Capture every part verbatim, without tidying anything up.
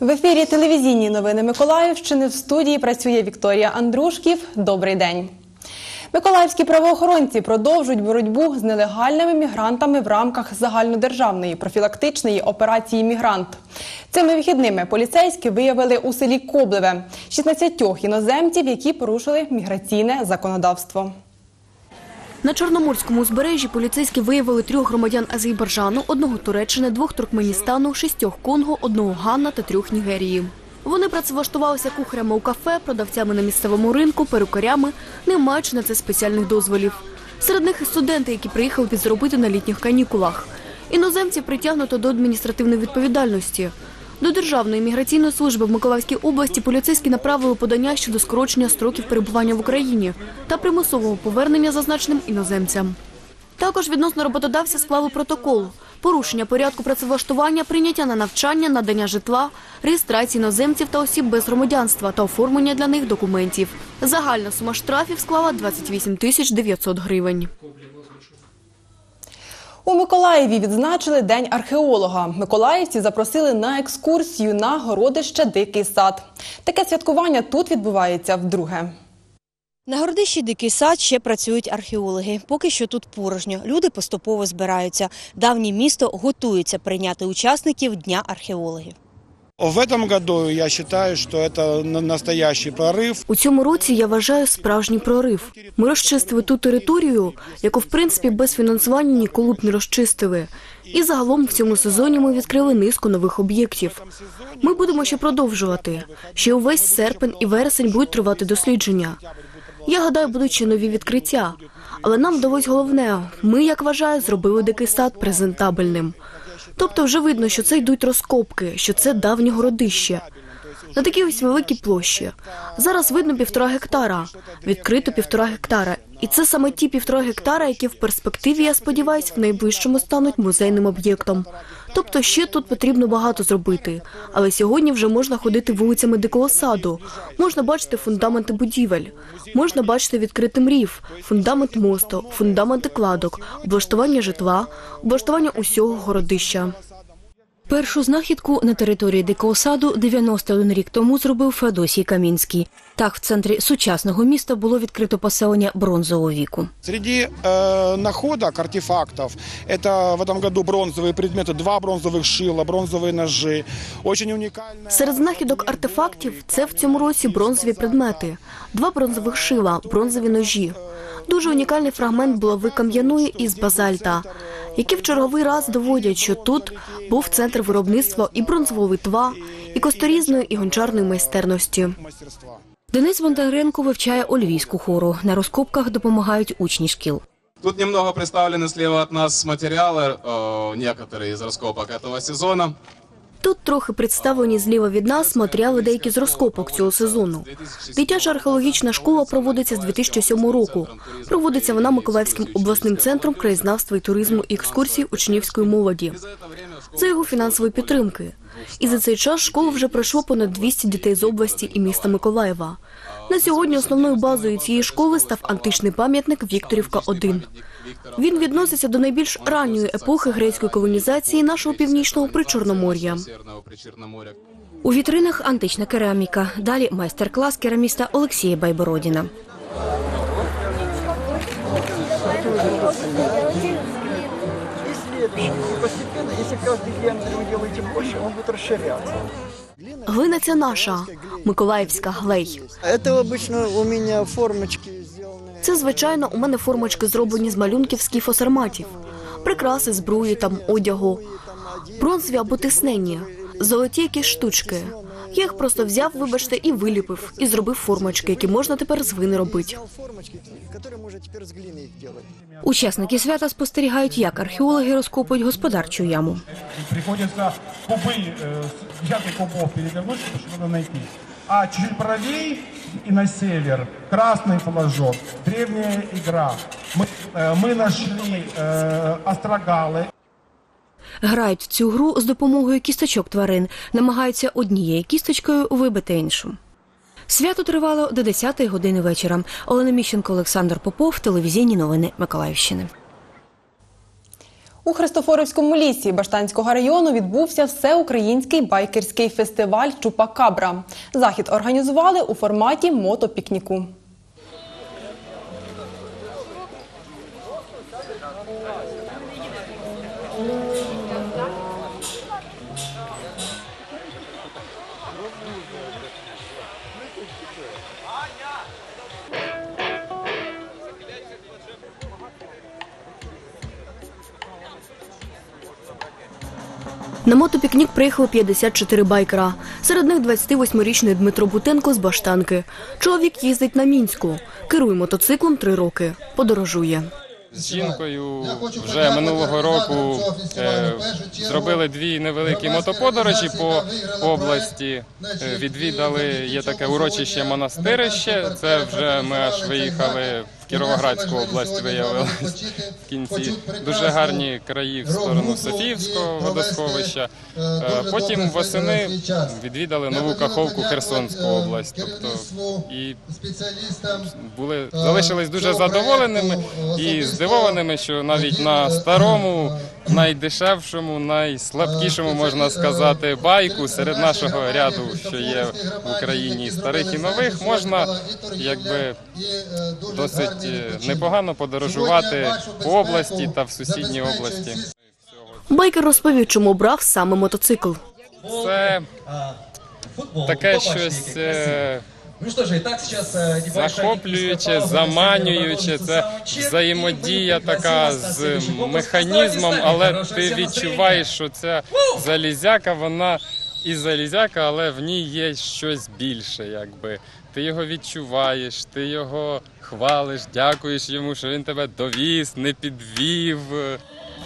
В ефірі телевізійні новини Миколаївщини. В студії працює Вікторія Андрушків. Добрий день. Миколаївські правоохоронці продовжують боротьбу з нелегальними мігрантами в рамках загальнодержавної профілактичної операції «Мігрант». Цими вихідними поліцейські виявили у селі Коблеве шістнадцять іноземців, які порушили міграційне законодавство. На Чорноморському узбережжі поліцейські виявили трьох громадян Азербайджану, одного Туреччини, двох Туркменістану, шістьох Конго, одного Гана та трьох Нігерії. Вони працевлаштувалися кухарями у кафе, продавцями на місцевому ринку, перукарями, не маючи на це спеціальних дозволів. Серед них і студенти, які приїхали підзаробити на літніх канікулах. Іноземців притягнуто до адміністративної відповідальності. До Державної міграційної служби в Миколаївській області поліцейські направили подання щодо скорочення строків перебування в Україні та примусового повернення зазначеним іноземцям. Також відносно роботодавця склали протокол – порушення порядку працевлаштування, прийняття на навчання, надання житла, реєстрації іноземців та осіб без громадянства та оформлення для них документів. Загальна сума штрафів склала двадцять вісім тисяч дев'ятсот гривень. У Миколаєві відзначили День археолога. Миколаївці запросили на екскурсію на городище «Дикий сад». Таке святкування тут відбувається вдруге. На городищі «Дикий сад» ще працюють археологи. Поки що тут порожньо. Люди поступово збираються. Давнє місто готується прийняти учасників Дня археологів. У цьому році я вважаю справжній прорив. Ми розчистили ту територію, яку, в принципі, без фінансування ніколи б не розчистили. І загалом в цьому сезоні ми відкрили низку нових об'єктів. Ми будемо ще продовжувати. Ще увесь серпень і вересень будуть тривати дослідження. Я гадаю, будуть ще нові відкриття. Але нам вдалось головне. Ми, як вважаю, зробили Дикий сад презентабельним. Тобто вже видно, що це йдуть розкопки, що це давнє городище. На такій ось великій площі. Зараз видно півтора гектара. Відкрито півтора гектара. І це саме ті півтора гектара, які в перспективі, я сподіваюся, в найближчому стануть музейним об'єктом. Тобто ще тут потрібно багато зробити. Але сьогодні вже можна ходити вулицями Дикого саду. Можна бачити фундаменти будівель. Можна бачити відкритий рів, фундамент мосту, фундаменти кладок, облаштування житла, облаштування усього городища. Першу знахідку на території Дикого саду дев'яносто один рік тому зробив Феодосій Камінський. Так, в центрі сучасного міста було відкрито поселення бронзового віку. Серед знаходок, артефактів, це в цьому році бронзові предмети, два бронзових шила, бронзові ножі. Серед знахідок артефактів – це в цьому році бронзові предмети, два бронзових шила, бронзові ножі. Дуже унікальний фрагмент булави кам'яної із базальта, які в черговий раз доводять, що тут був центр виробництва і бронзового литва, і косторізної, і гончарної майстерності. Денис Бондаренко вивчає Ольвійську хору. На розкопках допомагають учні шкіл. Тут немного представлені зліва від нас матеріали, деякі з розкопок цього сезону. Тут трохи представлені зліва від нас матеріали деякі з розкопок цього сезону. Дитяча археологічна школа проводиться з дві тисячі сьомого року. Проводиться вона Миколаївським обласним центром краєзнавства і туризму і екскурсій учнівської молоді. За його фінансової підтримки. І за цей час школу вже пройшло понад двісті дітей з області і міста Миколаєва. На сьогодні основною базою цієї школи став античний пам'ятник «Вікторівка один». Він відноситься до найбільш ранньої епохи грецької колонізації нашого північного причорномор'я. У вітринах антична кераміка. Далі майстер-клас кераміста Олексія Байбородіна. Глина ця наша, миколаївська глей. Це, звичайно, у мене формочки зроблені з малюнків скіфосарматів. Прикраси, зброї, там, одягу. Бронзові або тиснені, золоті якісь штучки. Я їх просто взяв, вибачте, і виліпив, і зробив формочки, які можна тепер з глини робити. Учасники свята спостерігають, як археологи розкопують господарчу яму. Приходиться куби, взяти кубов, перевернути, щоб треба знайти. А чуть правее и на север красный флажок, древняя игра. Мы, мы нашли э, астрагалы. Грають цю гру з допомогою кісточок тварин. Намагаються однією кісточкою вибити іншу. Свято тривало до десятої години вечора. Олена Міщенко, Олександр Попов, телевізійні новини Миколаївщини. У Христофорівському лісі Баштанського району відбувся всеукраїнський байкерський фестиваль «Чупакабра». Захід організували у форматі мотопікніку. На мотопікнік приїхали п'ятдесят чотири байкера. Серед них двадцятивосьмирічний Дмитро Бутенко з Баштанки. Чоловік їздить на Мінську, керує мотоциклом три роки, подорожує. З жінкою вже минулого року е, зробили дві невеликі мотоподорожі по області, е, відвідали, є таке урочище монастирище, це вже ми аж виїхали в Кіровоградську область, виявилось в кінці. Дуже гарні краї в сторону Софіївського водосховища. Е, потім восени відвідали Нову Каховку, Херсонську область. Тобто, і були, залишились дуже задоволеними і здивованими, що навіть на старому, найдешевшому, найслабкішому, можна сказати, байку серед нашого ряду, що є в Україні і старих, і нових, можна якби досить непогано подорожувати по області та в сусідній області. Байкер розповів, чому брав саме мотоцикл. Це таке щось захоплююче, заманююче, це взаємодія така з механізмом, але ти відчуваєш, що ця залізяка, вона і залізяка, але в ній є щось більше, якби. Ти його відчуваєш, ти його хвалиш, дякуєш йому, що він тебе довіз, не підвів.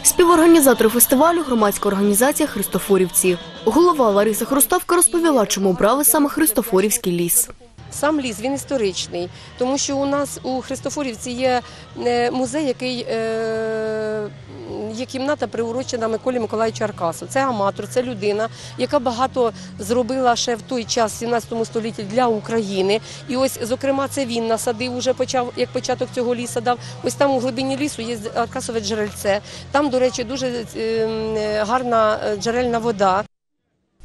Співорганізатори фестивалю – громадська організація «Христофорівці». Голова Лариса Хруставка розповіла, чому брали саме Христофорівський ліс. Сам ліс, він історичний, тому що у нас у Христофорівці є музей, який є кімната приурочена Миколі Миколайовичу Аркасу. Це аматор, це людина, яка багато зробила ще в той час, сімнадцятому столітті, для України. І ось, зокрема, це він насадив, уже почав, як початок цього лісу дав. Ось там у глибині лісу є Аркасове джерельце. Там, до речі, дуже гарна джерельна вода.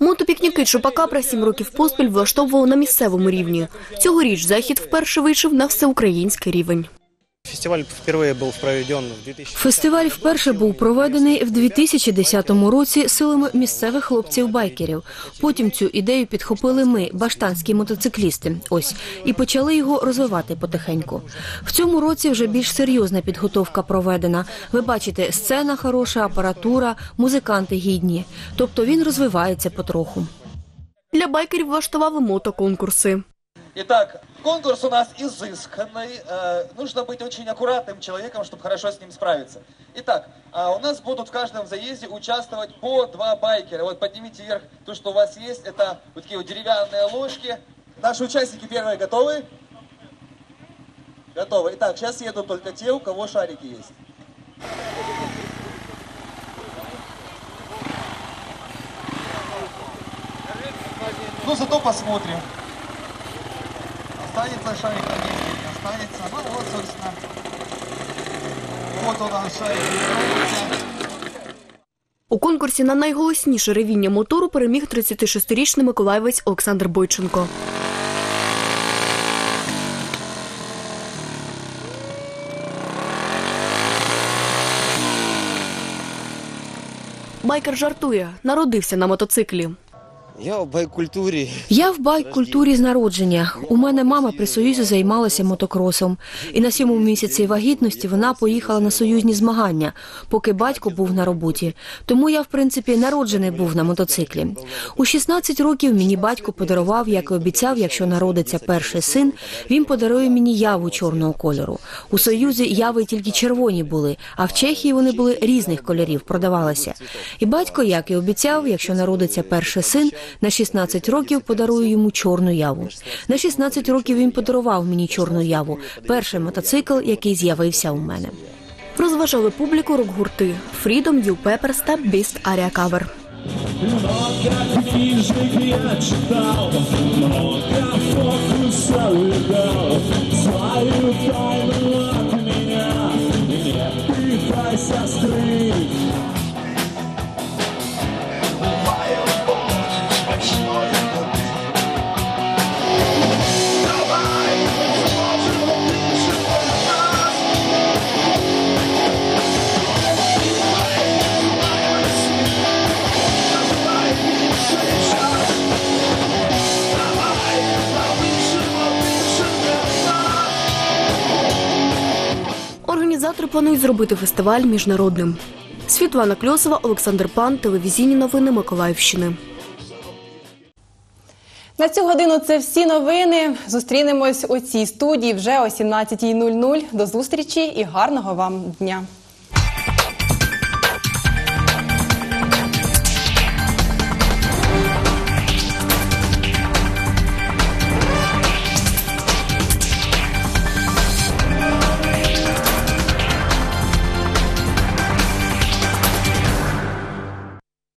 Мотопікніки «Чупакабра» сім років поспіль влаштовував на місцевому рівні. Цьогоріч захід вперше вийшов на всеукраїнський рівень. Фестиваль вперше був проведений в дві тисячі десятому році силами місцевих хлопців-байкерів. Потім цю ідею підхопили ми, баштанські мотоциклісти, ось, і почали його розвивати потихеньку. В цьому році вже більш серйозна підготовка проведена. Ви бачите, сцена хороша, апаратура, музиканти гідні. Тобто він розвивається потроху. Для байкерів влаштували мотоконкурси. І так, конкурс у нас изысканный. Нужно быть очень аккуратным человеком, чтобы хорошо с ним справиться. Итак, у нас будут в каждом заезде участвовать по два байкера. Вот поднимите вверх то, что у вас есть. Это вот такие вот деревянные ложки. Наши участники первые готовы? Готовы. Итак, сейчас едут только те, у кого шарики есть. Ну, зато посмотрим. Останется шарик, останется. Ну вот, собственно, вот у нас шарик. У конкурсі на найголосніше ревіння мотору переміг тридцятишестирічний миколаївець Олександр Бойченко. Байкер жартує, народився на мотоциклі. Я в байк-культурі. Я в байк-культурі з народження. У мене мама при Союзі займалася мотокросом. І на сьомому місяці вагітності вона поїхала на союзні змагання, поки батько був на роботі. Тому я, в принципі, народжений був на мотоциклі. У шістнадцять років мені батько подарував, як і обіцяв, якщо народиться перший син, він подарує мені яву чорного кольору. У Союзі яви тільки червоні були, а в Чехії вони були різних кольорів, продавалися. І батько, як і обіцяв, якщо народиться перший син, на шістнадцять років подарую йому чорну яву. На шістнадцять років він подарував мені чорну яву. Перший мотоцикл, який з'явився у мене. Розважали публіку рок-гурти Freedom, You Peppers та Beast Area Cover. Організатори планують зробити фестиваль міжнародним. Світлана Кльосова, Олександр Пан, телевізійні новини Миколаївщини. На цю годину це всі новини. Зустрінемось у цій студії вже о сімнадцятій нуль нуль. До зустрічі і гарного вам дня!